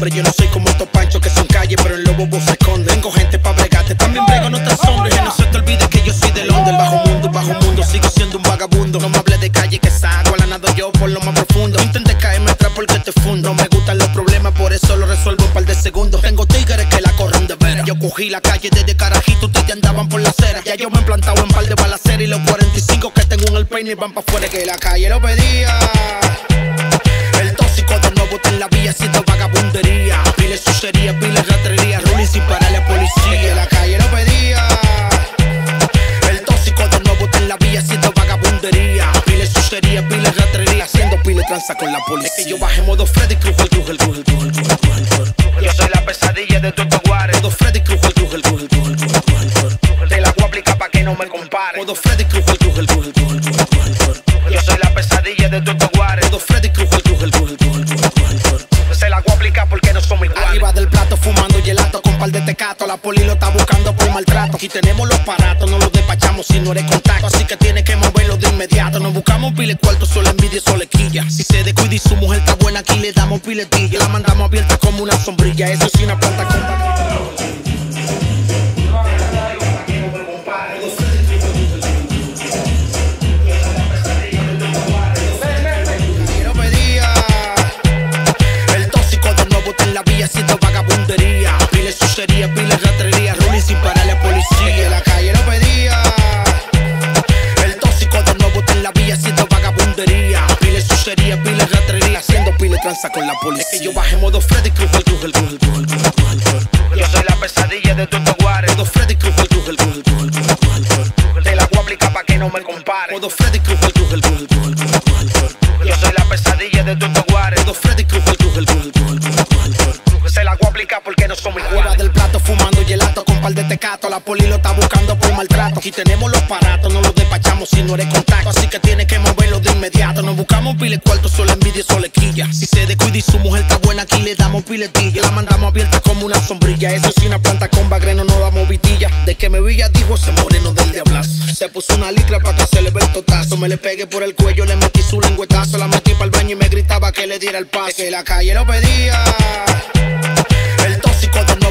hombre. Yo no soy como estos panchos que son calle, pero en los bobos se esconden. Tengo gente pa' bregarte, también brego en otras hombres. Y no se te olvide que yo soy de Londres, bajo mundo, sigo siendo un vagabundo. No me hables de calle que salgo, la nado yo por lo más profundo. No intentes caerme atrás porque te fundo. No me gustan los problemas, por eso los resuelvo en par de segundos. Tengo tigres que la corren de veras. Yo cogí la calle desde carajito, ustedes andaban por la acera. Ya yo me he implantado en par de balaceras y los 45 que tengo en el peine van pa' fuera. Que la calle lo pedía. El tóxico de nuevo está en la vía, siento vagabundería. Pile sucería, pile ratería, ruling sin parar la policía. Que la calle lo pedía. El tóxico de nuevo está en la vía, siento vagabundería. Pile sucería, pile ratería, haciendo pile tranza con la policía. Es que yo bajé modo Freddy Krueger, Krueger, Krueger, Krueger, Krueger, Krueger. Yo soy la pesadilla de tu guares. Modo Freddy Krueger, Krueger, Krueger, Krueger, Krueger, Krueger. Te la voy a aplicar pa' que no me compare. Modo Freddy Krueger, Krueger, Krueger, Krueger, Krueger. Yo soy la pesadilla de tu guares. Modo Freddy Krueger, Krueger, Krueger, Krueger, Krueger. Se la voy a aplicar porque no somos iguales. Arriba del plato fumando gelato con par de tecato. La poli lo está buscando por maltrato. Aquí tenemos los aparatos, no los despachamos si no eres contacto. Así que tienes que moverlo de inmediato. Nos buscamos pile cuarto, solo envidia y solo esquilla. Si se descuida y su mujer está buena, aquí le damos piletilla. La mandamos abierta como una sombrilla. Eso sí, una planta con... Siento vagabundería, pile sucería, pile ratería, ruling sin parar la policía. Que la calle lo pedía. El tóxico de nuevo está en la vía, siento vagabundería, pile sucería, pile ratería, haciendo pile tranza con la policía. Es que yo bajé modo Freddy Krueger, Krueger, Krueger, Krueger, Krueger, Krueger. Yo soy la pesadilla de tus guares. Modo Freddy Krueger, Krueger, Krueger, Krueger, Krueger, Krueger. Te la voy a aplicar pa' que no me compare. Modo Freddy Krueger, Krueger, Krueger, Krueger, Krueger. Yo soy la pesadilla de tus guares. Modo Freddy Krueger, Krueger, Krueger, Krueger, Krueger. Se la voy a aplicar porque no somos iguales. Arriba del plato fumando gelato con par de tecato. La poli lo está buscando por maltrato. Aquí tenemos los aparatos, no los despachamos si no eres contacto. Así que tienes que moverlo de inmediato. Nos buscamos pile cuarto, solo envidia y solo esquilla. Si se descuida y su mujer está buena, aquí le damos piletilla. La mandamos abierta como una sombrilla. Eso sí, una planta con bagreno, no damos vitilla. De que me villa dijo ese moreno del diablazo. Se puso una licra para que se le ve el totazo. Me le pegué por el cuello, le metí su lengüetazo. La metí para el baño y me gritaba que le diera el paso. Es que la calle lo pedía. El tóxico de nuevo